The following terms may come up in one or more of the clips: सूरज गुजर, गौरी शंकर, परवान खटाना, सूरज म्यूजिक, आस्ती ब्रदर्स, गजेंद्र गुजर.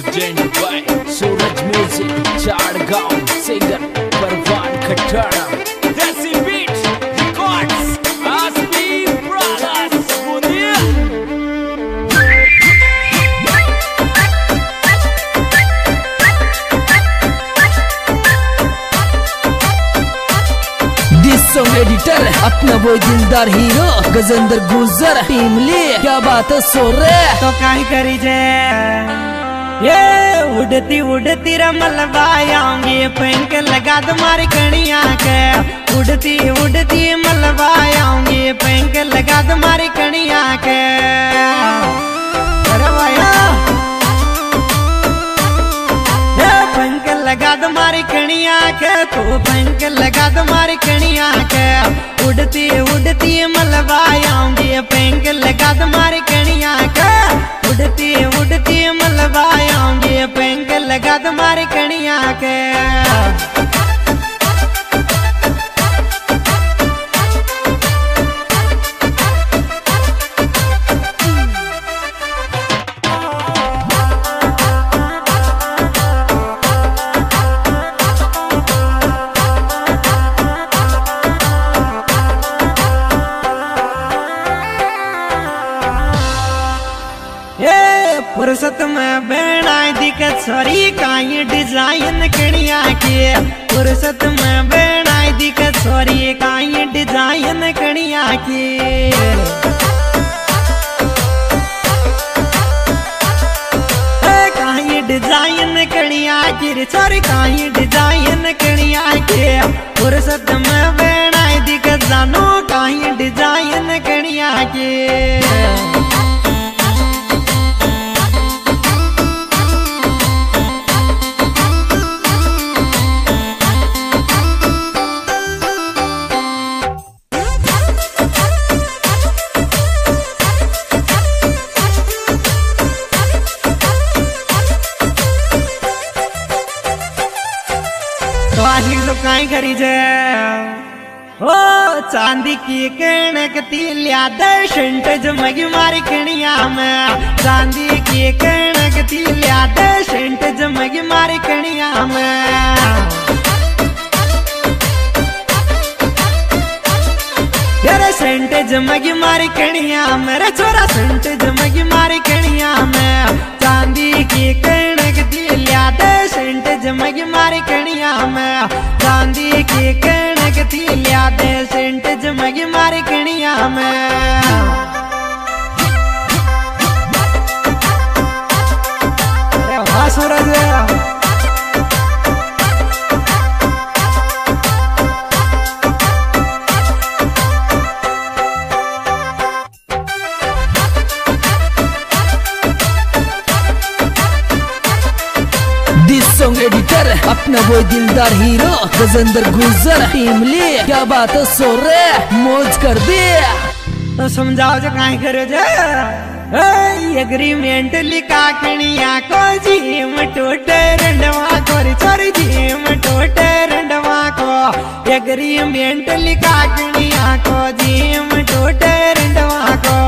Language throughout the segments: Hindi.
Urgent by सूरज म्यूजिक Chadgaon singer परवान खटाना देसी बीट रिकॉर्ड्स आस्ती ब्रदर्स सुनिए। दिस सॉन्ग एडिटर अपना वो दिलदार हीरो गजेंद्र गुजर टीम ले क्या बात है सो रे तो काई करी जे ये उड़ती उड़ती रमलबा आऊंगी पहन के लगा तुम्हारी कड़िया के उड़ती उड़ती मलबा आऊंगी पहन के लगा तुम्हारी कड़िया के लगा तुम्हारी कड़िया के तू पहन के लगा तुम्हारी कड़िया के उड़ती उड़ती मलबा आऊंगी पहन के लगा तुम्हारी कड़िया के उड़ती उड़ती मलबा आऊंगी पहन के लगा तुम्हारी कड़िया के। फुर्सत में बेड़ाई दिखत छोरी काई डिजाइन कड़िया के फुर्सत में बेड़ाई दिखत छोरी काई डिजाइन कड़िया के काई डिजाइन कड़िया की छोरी काई डिजाइन कड़िया के फुर्सत में बेड़ाई दिखत जानो काई डिजाइन कड़िया के काई करी जे ओ चांदी की कणक तिलिया दर्शन जमगी मारी कणिया में चांदी की कणक तिलिया दर्शन जमगी मारी कणिया में सेंट जमगी मारी कणिया मेरा छोरा सेंट जमगी मारी कणिया में चांदी की कणक तिलिया दर्शन जमगी मारी कणिया में चांदी की कणक तिलिया दर्शन जमगी मारी कणिया में। सॉन्ग एडिटर अपना वो दिलदार हीरो गजेंद्र गुजर टीम ले क्या बात है सो रे मौज कर दे तो समझाओ जो काई करे जे एग्रीमेंट लिखा कणिया को जीम टूटे रंडवा को छोरी जीम टूटे रंडवा को एग्रीमेंट लिखा कणिया को जीम टूटे रंडवा को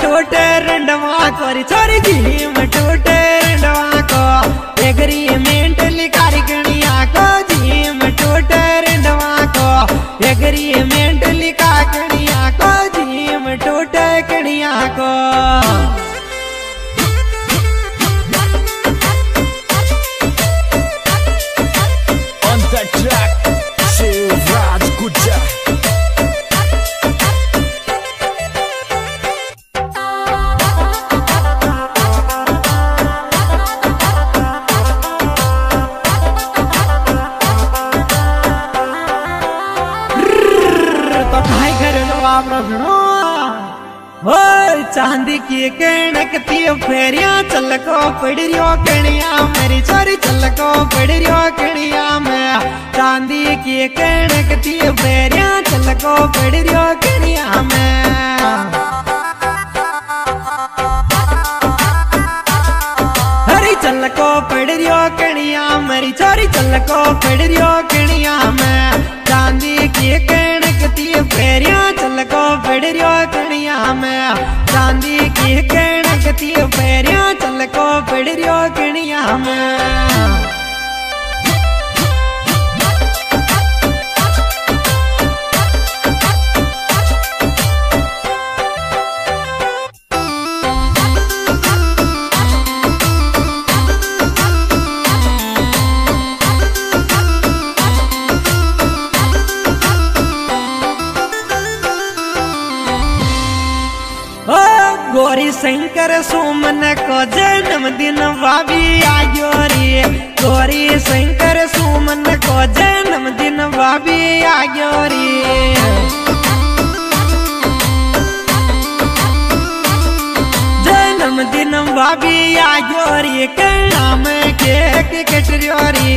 टूटे रंडवा कोरी छोरी जीम टूटे रंडवा को एग्रीमेंट लिखा कणिया को जीम टूटे रंडवा को एग्रीमेंट लिखा कणिया को जीम टूटे कणिया को। On the track, सूरज गुजर चांदी की कणक ती फेरिया चलको पड़ रियो कणिया मेरी छोरी चलको पड़ रियो कणिया में चांदी की कणक ती फेरिया चलको पड़ रियो कणिया में चलको पड़ रियो कणिया मेरी छोरी चलको पड़ रियो कणिया में चांदी की कणक ती फेरिया चलको पड़ रियो। चांदी की कणकती पैरिया चल को पड़ रियो किणिया में। गौरी शंकर सुमन को जन्मदिन भाभी आयो रे। गौरी शंकर सुमन को जन्मदिन भाभी आयो रे। जन्मदिन भाभी आयो रे कन्ना में केक कट रियो रे।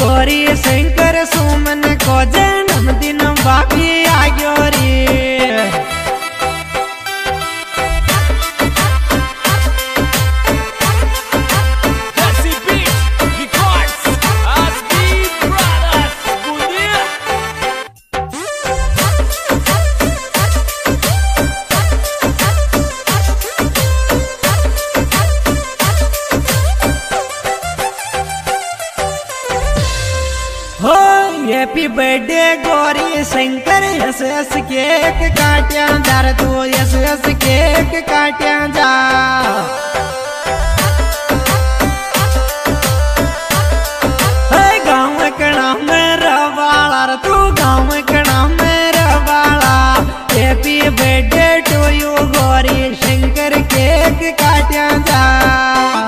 गौरी शंकर सुमन को जन्मदिन भाभी आयो रे। हैप्पी बर्थडे गौरी शंकर हस हस केक काटिया जा रे तू हस हस केक काटिया जा। गाँव कणा मेरा वाला रे तू गाँव कणा मेरा वाला। Happy birthday to you गौरी शंकर cake काटिया जा।